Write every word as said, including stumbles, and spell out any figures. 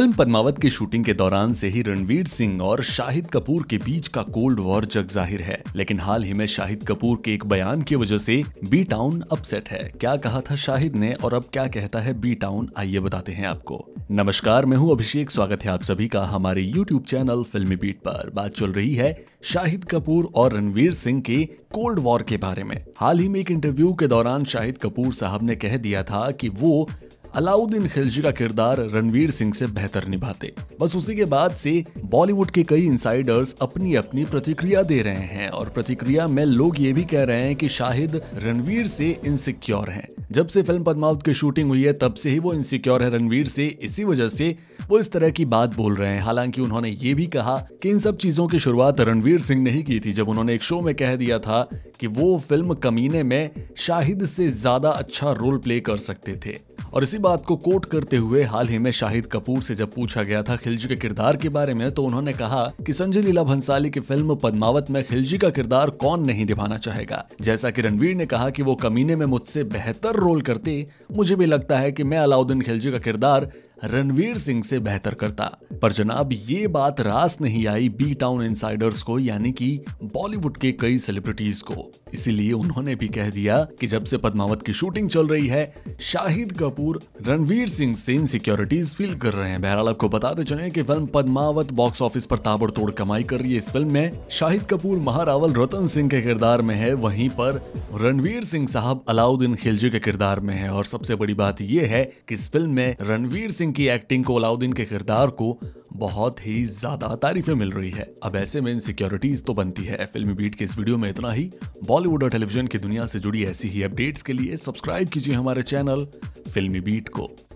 Film Padmaavat की shooting के दौरान से ही रणवीर सिंह और शाहिद कपूर के बीच का कोल्ड वॉर जग जाहिर है, लेकिन हाल ही में शाहिद कपूर के एक बयान की वजह से बी टाउन अपसेट है। क्या कहा था शाहिद ने और अब क्या कहता है बी टाउन, आइए बताते हैं आपको। नमस्कार, मैं हूं अभिषेक, स्वागत है आप सभी का हमारे यूट्यूब चैनल फिल्मी बीट पर। बात चल रही है शाहिद कपूर और रणवीर सिंह के कोल्ड वॉर के बारे में। हाल ही में एक इंटरव्यू के दौरान शाहिद कपूर साहब ने कह दिया था कि वो अलाउद्दीन खिलजी का किरदार रणवीर सिंह से बेहतर निभाते। बस उसी के बाद से बॉलीवुड के कई इनसाइडर्स अपनी अपनी प्रतिक्रिया दे रहे हैं और प्रतिक्रिया में लोग ये भी कह रहे हैं कि शाहिद रणवीर से इनसिक्योर हैं। जब से फिल्म पद्मावत की शूटिंग हुई है तब से ही वो इनसिक्योर है रणवीर से, इसी वजह से वो इस तरह की बात बोल रहे हैं। हालांकि उन्होंने ये भी कहा कि इन सब चीजों की शुरुआत रणवीर सिंह ने ही की थी, जब उन्होंने एक शो में कह दिया था कि वो फिल्म कमीने में शाहिद से ज्यादा अच्छा रोल प्ले कर सकते थे। और इसी बात को कोट करते हुए हाल ही में शाहिद कपूर से जब पूछा गया था खिलजी के किरदार के बारे में, तो उन्होंने कहा कि संजय लीला भंसाली की फिल्म पद्मावत में खिलजी का किरदार कौन नहीं निभाना चाहेगा। जैसा कि रणवीर ने कहा कि वो कमीने में मुझसे बेहतर रोल करते, मुझे भी लगता है कि मैं अलाउद्दीन खिलजी का किरदार रणवीर सिंह से बेहतर करता। पर जनाब, ये बात रास नहीं आई बी टाउन इनसाइडर्स को, यानी कि बॉलीवुड के कई सेलिब्रिटीज को। इसीलिए उन्होंने भी कह दिया कि जब से पद्मावत की शूटिंग चल रही है, शाहिद कपूर रणवीर सिंह से इनसिक्योरिटीज फील कर रहे हैं। बहरहाल, आपको बताते चले कि फिल्म पद्मावत बॉक्स ऑफिस पर ताबड़तोड़ कमाई कर रही है। इस फिल्म में शाहिद कपूर महारावल रतन सिंह के किरदार में है, वहीं पर रणवीर सिंह साहब अलाउद्दीन खिलजी के किरदार में है। और सबसे बड़ी बात यह है कि इस फिल्म में रणवीर सिंह की एक्टिंग को, अलाउद्दीन के किरदार को बहुत ही ज्यादा तारीफें मिल रही है। अब ऐसे में इनसिक्योरिटीज तो बनती है। फिल्मी बीट के इस वीडियो में इतना ही। बॉलीवुड और टेलीविजन की दुनिया से जुड़ी ऐसी ही अपडेट्स के लिए सब्सक्राइब कीजिए हमारे चैनल फिल्मी बीट को।